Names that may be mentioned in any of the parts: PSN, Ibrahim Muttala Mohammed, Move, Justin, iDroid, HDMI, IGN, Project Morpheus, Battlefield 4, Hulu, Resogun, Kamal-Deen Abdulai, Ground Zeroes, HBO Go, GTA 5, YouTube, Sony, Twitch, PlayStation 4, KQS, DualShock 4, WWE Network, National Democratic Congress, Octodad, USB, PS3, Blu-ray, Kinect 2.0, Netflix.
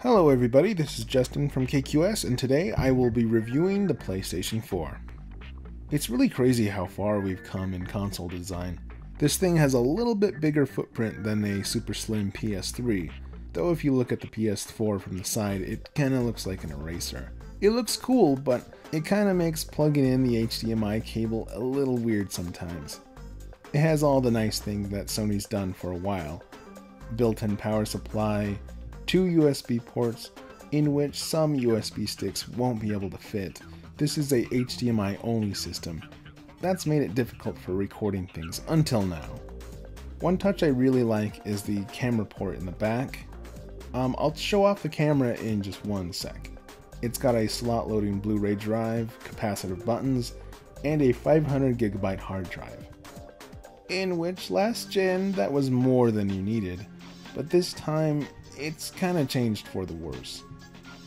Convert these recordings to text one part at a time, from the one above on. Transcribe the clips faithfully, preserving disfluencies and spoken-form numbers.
Hello everybody, this is Justin from K Q S, and today I will be reviewing the PlayStation four. It's really crazy how far we've come in console design. This thing has a little bit bigger footprint than a super slim P S three, though if you look at the P S four from the side, it kinda looks like an eraser. It looks cool, but it kinda makes plugging in the H D M I cable a little weird sometimes. It has all the nice things that Sony's done for a while. Built-in power supply, two U S B ports, in which some U S B sticks won't be able to fit. This is a H D M I only system. That's made it difficult for recording things until now. One touch I really like is the camera port in the back. Um, I'll show off the camera in just one sec. It's got a slot loading Blu-ray drive, capacitive buttons, and a five hundred gigabyte hard drive. In which last gen that was more than you needed, but this time it's kinda changed for the worse.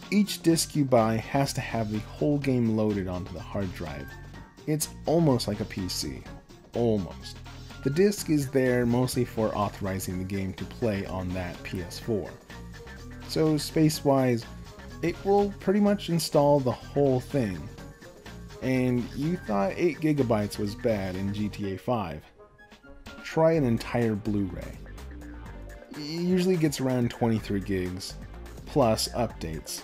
Each disc you buy has to have the whole game loaded onto the hard drive. It's almost like a P C. Almost. The disc is there mostly for authorizing the game to play on that P S four. So space-wise, it will pretty much install the whole thing. And you thought eight gigabytes was bad in G T A five. Try an entire Blu-ray. It usually gets around twenty-three gigs, plus updates.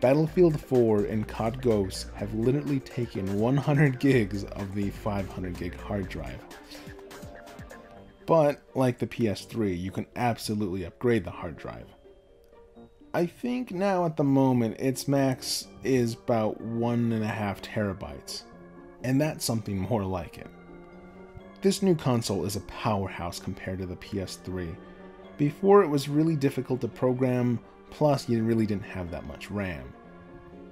Battlefield four and C O D Ghost have literally taken one hundred gigs of the five hundred gig hard drive. But, like the P S three, you can absolutely upgrade the hard drive. I think now at the moment its max is about one and a half terabytes, and that's something more like it. This new console is a powerhouse compared to the P S three. Before, it was really difficult to program, plus you really didn't have that much RAM.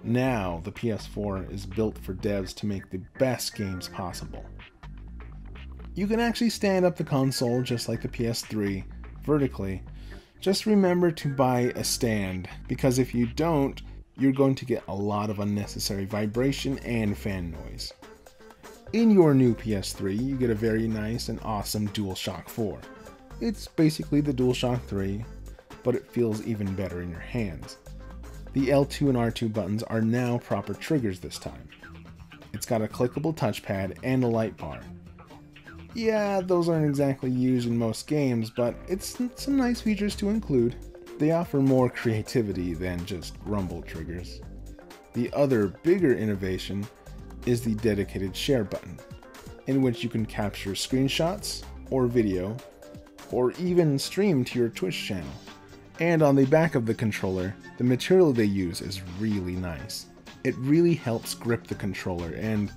Now, the P S four is built for devs to make the best games possible. You can actually stand up the console just like the P S three, vertically. Just remember to buy a stand, because if you don't, you're going to get a lot of unnecessary vibration and fan noise. In your new P S three, you get a very nice and awesome DualShock four. It's basically the DualShock three, but it feels even better in your hands. The L two and R two buttons are now proper triggers this time. It's got a clickable touchpad and a light bar. Yeah, those aren't exactly used in most games, but it's some nice features to include. They offer more creativity than just rumble triggers. The other bigger innovation is the dedicated share button, in which you can capture screenshots or video, or even stream to your Twitch channel. And on the back of the controller, the material they use is really nice. It really helps grip the controller and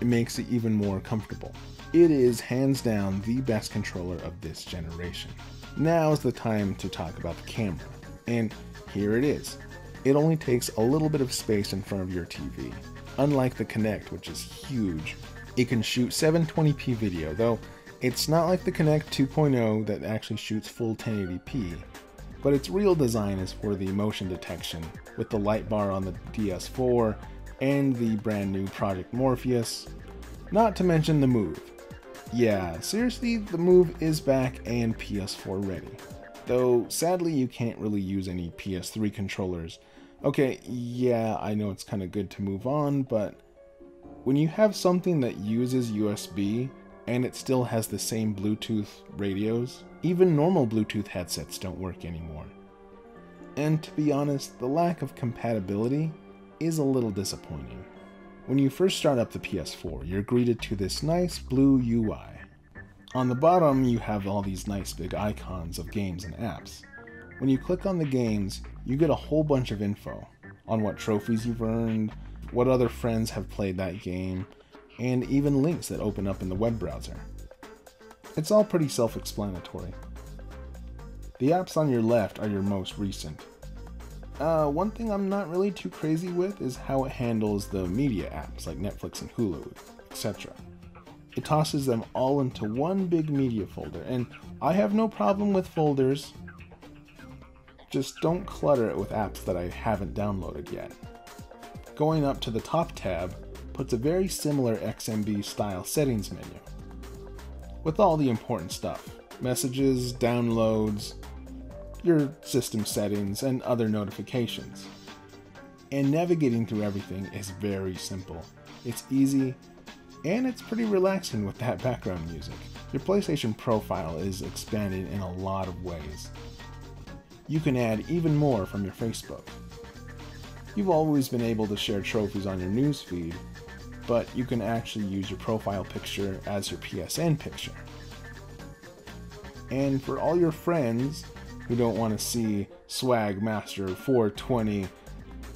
it makes it even more comfortable. It is hands down the best controller of this generation. Now's the time to talk about the camera, and here it is. It only takes a little bit of space in front of your T V. Unlike the Kinect, which is huge, it can shoot seven twenty p video, though it's not like the Kinect two point oh that actually shoots full ten eighty p, but its real design is for the motion detection, with the light bar on the D S four and the brand new Project Morpheus, not to mention the Move. Yeah, seriously, the Move is back and P S four ready, though sadly you can't really use any P S three controllers. Okay, yeah, I know it's kind of good to move on, but when you have something that uses U S B and it still has the same Bluetooth radios, even normal Bluetooth headsets don't work anymore. And to be honest, the lack of compatibility is a little disappointing. When you first start up the P S four, you're greeted to this nice blue U I. On the bottom, you have all these nice big icons of games and apps. When you click on the games, you get a whole bunch of info on what trophies you've earned, what other friends have played that game, and even links that open up in the web browser. It's all pretty self-explanatory. The apps on your left are your most recent. Uh, one thing I'm not really too crazy with is how it handles the media apps like Netflix and Hulu, et cetera. It tosses them all into one big media folder, and I have no problem with folders. Just don't clutter it with apps that I haven't downloaded yet. Going up to the top tab puts a very similar X M B style settings menu with all the important stuff, messages, downloads, your system settings, and other notifications. And navigating through everything is very simple. It's easy, and it's pretty relaxing with that background music. Your PlayStation profile is expanded in a lot of ways. You can add even more from your Facebook. You've always been able to share trophies on your newsfeed, but you can actually use your profile picture as your P S N picture. And for all your friends who don't want to see Swagmaster four twenty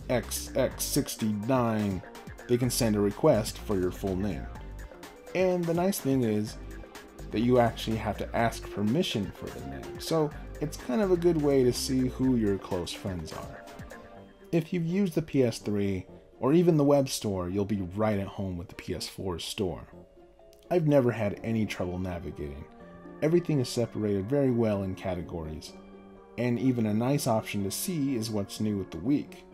X X sixty-nine, they can send a request for your full name. And the nice thing is that you actually have to ask permission for the name, so it's kind of a good way to see who your close friends are. If you've used the P S three or even the web store, you'll be right at home with the P S four store. I've never had any trouble navigating. Everything is separated very well in categories, and even a nice option to see is what's new with the week.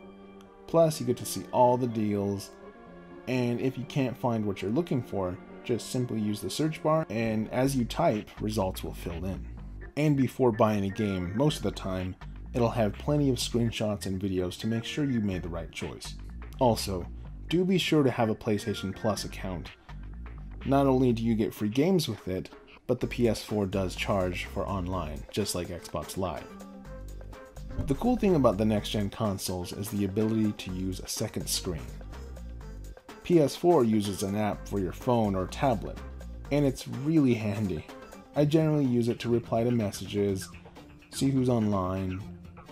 Plus, you get to see all the deals, and if you can't find what you're looking for, just simply use the search bar, and as you type, results will fill in. And before buying a game, most of the time, it'll have plenty of screenshots and videos to make sure you made the right choice. Also, do be sure to have a PlayStation Plus account. Not only do you get free games with it, but the P S four does charge for online, just like Xbox Live. The cool thing about the next-gen consoles is the ability to use a second screen. P S four uses an app for your phone or tablet, and it's really handy. I generally use it to reply to messages, see who's online,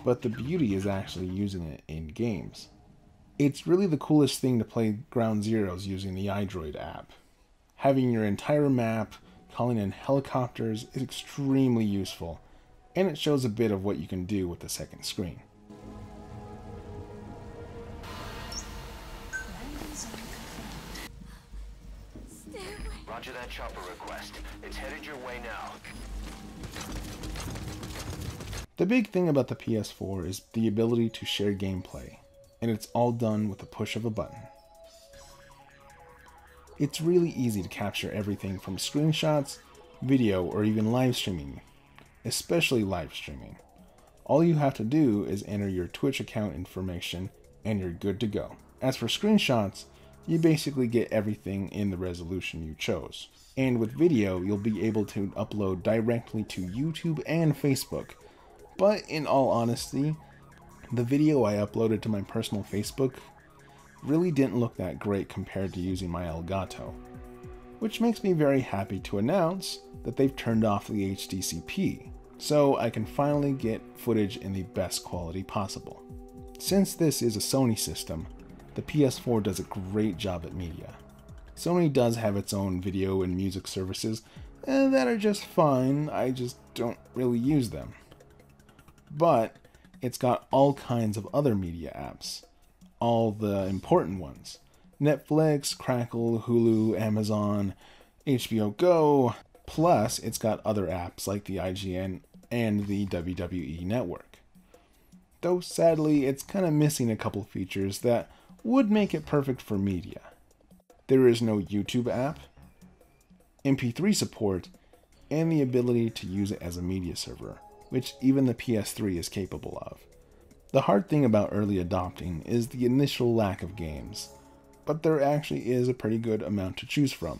but the beauty is actually using it in games. It's really the coolest thing to play Ground Zeroes using the iDroid app. Having your entire map, calling in helicopters is extremely useful, and it shows a bit of what you can do with the second screen. Roger that chopper request. It's headed your way now. The big thing about the P S four is the ability to share gameplay, and it's all done with the push of a button. It's really easy to capture everything from screenshots, video, or even live streaming, especially live streaming. All you have to do is enter your Twitch account information and you're good to go. As for screenshots, you basically get everything in the resolution you chose. And with video, you'll be able to upload directly to YouTube and Facebook. But in all honesty, the video I uploaded to my personal Facebook really didn't look that great compared to using my Elgato, which makes me very happy to announce that they've turned off the H D C P, so I can finally get footage in the best quality possible. Since this is a Sony system, the P S four does a great job at media. Sony does have its own video and music services that are just fine, I just don't really use them. But it's got all kinds of other media apps. All the important ones. Netflix, Crackle, Hulu, Amazon, H B O Go. Plus, it's got other apps like the I G N and the W W E Network. Though sadly, it's kind of missing a couple features that would make it perfect for media. There is no YouTube app, M P three support, and the ability to use it as a media server, which even the P S three is capable of. The hard thing about early adopting is the initial lack of games, but there actually is a pretty good amount to choose from.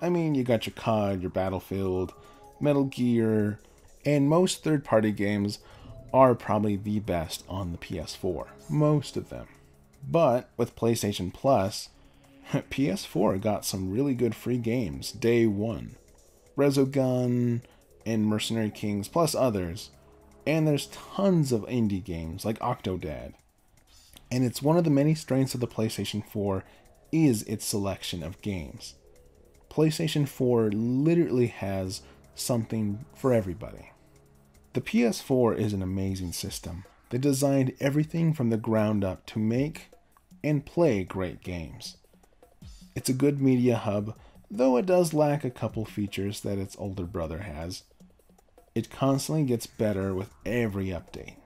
I mean, you got your C O D, your Battlefield, Metal Gear, and most third-party games are probably the best on the P S four, most of them. But with PlayStation Plus, P S four got some really good free games day one. Resogun and Mercenary Kings, plus others. And there's tons of indie games like Octodad. And it's one of the many strengths of the PlayStation four is its selection of games. PlayStation four literally has something for everybody. The P S four is an amazing system. They designed everything from the ground up to make and play great games. It's a good media hub, though it does lack a couple features that its older brother has. It constantly gets better with every update.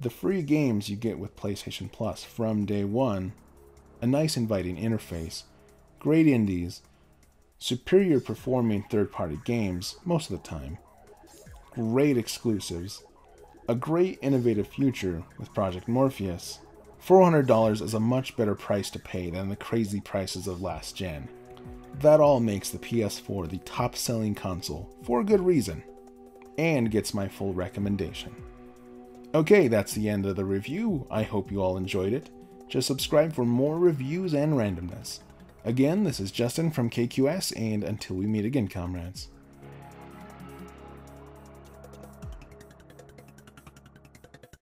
The free games you get with PlayStation Plus from day one, a nice inviting interface, great indies, superior performing third-party games most of the time, great exclusives, a great innovative future with Project Morpheus. four hundred dollars is a much better price to pay than the crazy prices of last gen. That all makes the P S four the top-selling console for a good reason, and gets my full recommendation. Okay, that's the end of the review. I hope you all enjoyed it. Just subscribe for more reviews and randomness. Again, this is Justin from K Q S, and until we meet again, comrades.